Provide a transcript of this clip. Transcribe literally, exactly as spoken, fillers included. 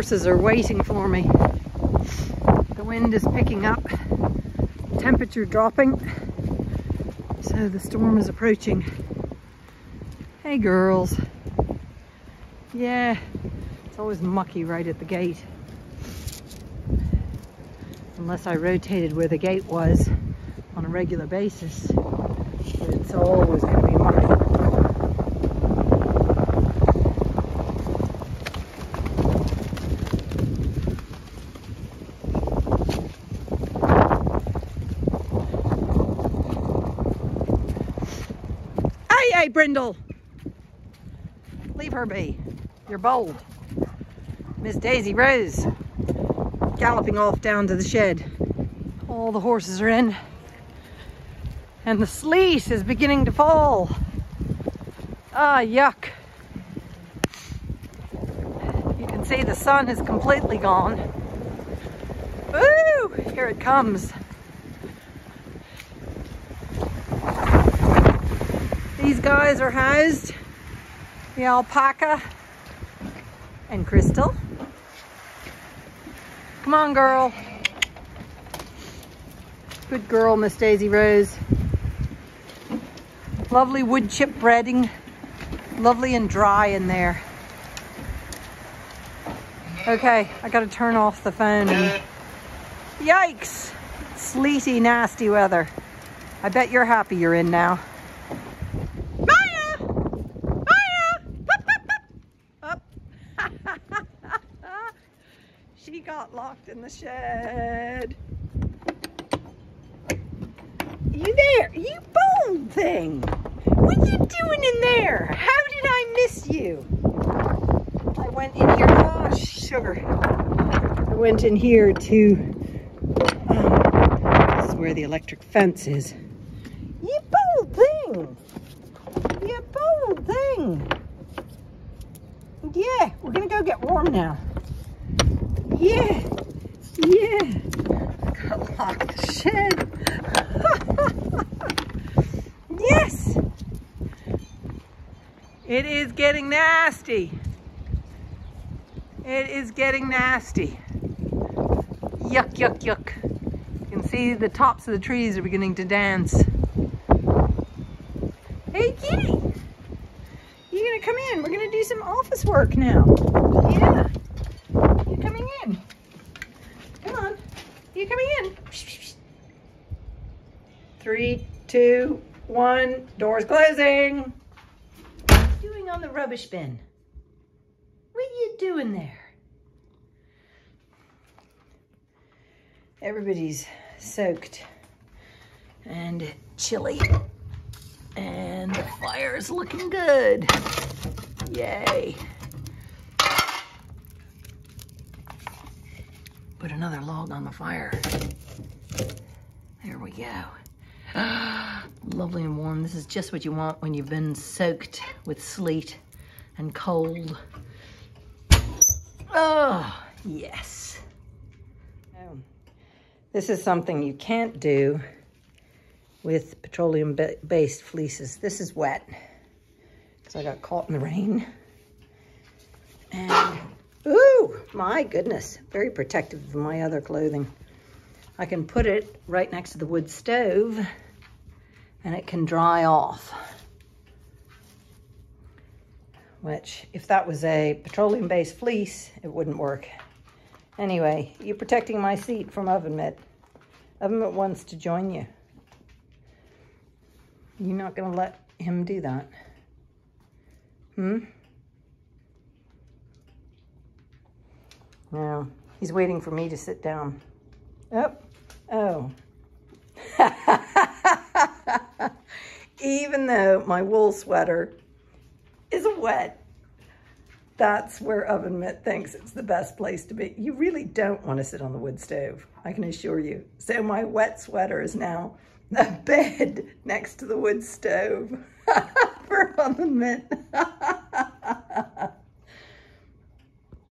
horses are waiting for me. The wind is picking up, temperature dropping, so the storm is approaching. Hey girls. Yeah, it's always mucky right at the gate. Unless I rotated where the gate was on a regular basis, but it's always going to be mucky. Hey, Brindle! Leave her be. You're bold. Miss Daisy Rose galloping off down to the shed. All the horses are in. And the sleet is beginning to fall. Ah, yuck. You can see the sun is completely gone. Woo! Here it comes. These guys are housed. The alpaca and Crystal. Come on, girl. Good girl, Miss Daisy Rose. Lovely wood chip breading. Lovely and dry in there. Okay, I gotta turn off the phone. And... Yikes! Sleety, nasty weather. I bet you're happy you're in now. She got locked in the shed. You there, you bold thing. What you doing in there? How did I miss you? I went in here, oh sugar. I went in here to, um, this is where the electric fence is. You bold thing. You bold thing. Yeah, we're gonna go get warm now. Yeah, yeah. I gotta lock the shed. Yes! It is getting nasty. It is getting nasty. Yuck, yuck, yuck. You can see the tops of the trees are beginning to dance. Hey, kitty. You're gonna come in. We're gonna do some office work now. Yeah. Coming in. Come on. You're coming in. Three, two, one. Door's closing. What are you doing on the rubbish bin? What are you doing there? Everybody's soaked and chilly. And the fire's looking good. Yay. Put another log on the fire. There we go. Lovely and warm. This is just what you want when you've been soaked with sleet and cold. Oh, yes. Um, this is something you can't do with petroleum-based fleeces. This is wet because I got caught in the rain. And... Ooh, my goodness, very protective of my other clothing. I can put it right next to the wood stove and it can dry off. Which, if that was a petroleum-based fleece, it wouldn't work. Anyway, you're protecting my seat from Ovenmitt. Ovenmitt wants to join you. You're not going to let him do that. Hmm? No, he's waiting for me to sit down. Oh, oh. Even though my wool sweater is wet, that's where Ovenmitt thinks it's the best place to be. You really don't want to sit on the wood stove, I can assure you. So my wet sweater is now the bed next to the wood stove for Ovenmitt.